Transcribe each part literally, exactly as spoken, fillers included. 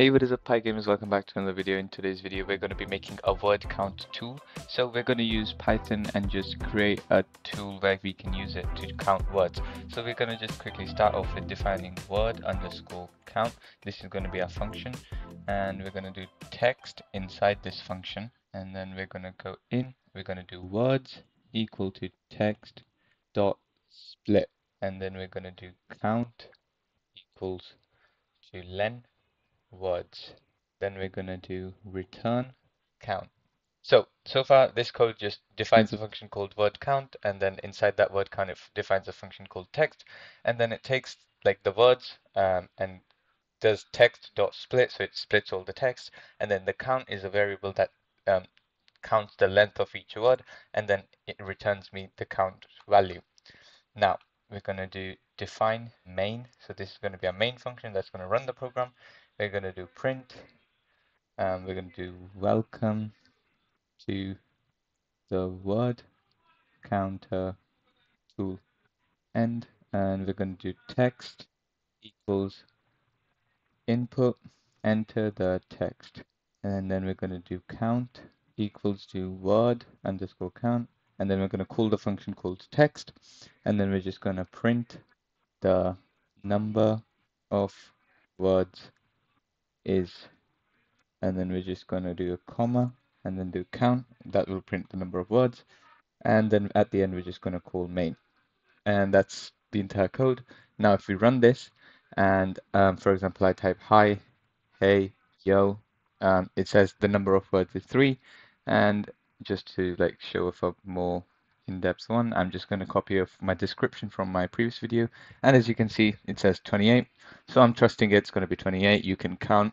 Hey, what is up PyGamers, welcome back to another video. In today's video we're going to be making a word count tool. So we're going to use Python and just create a tool where we can use it to count words. So we're going to just quickly start off with defining word underscore count. This is going to be our function, and we're going to do text inside this function, and then we're going to go in, we're going to do words equal to text dot split, and then we're going to do count equals to len words. Then we're going to do return count. So, so far this code just defines a function called word count, and then inside that word count it defines a function called text, and then it takes like the words um, and does text dot split, so it splits all the text, and then the count is a variable that um, counts the length of each word, and then it returns me the count value. Now we're going to do define main, so this is going to be our main function that's going to run the program. We're going to do print, and we're going to do welcome to the word counter tool end, and we're going to do text equals input, enter the text, and then we're going to do count equals to word underscore count, and then we're going to call the function called text, and then we're just going to print the number of words is, and then we're just going to do a comma and then do count. That will print the number of words, and then at the end we're just going to call main, and that's the entire code. Now if we run this and um, for example I type hi, hey, yo, um, it says the number of words is three, and just to like show off a more in-depth one, I'm just going to copy my description from my previous video, and as you can see it says twenty-eight, so I'm trusting it's going to be twenty-eight. You can count.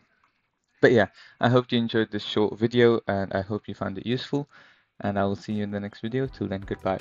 But yeah, I hope you enjoyed this short video, and I hope you found it useful, and I will see you in the next video. Till then, goodbye.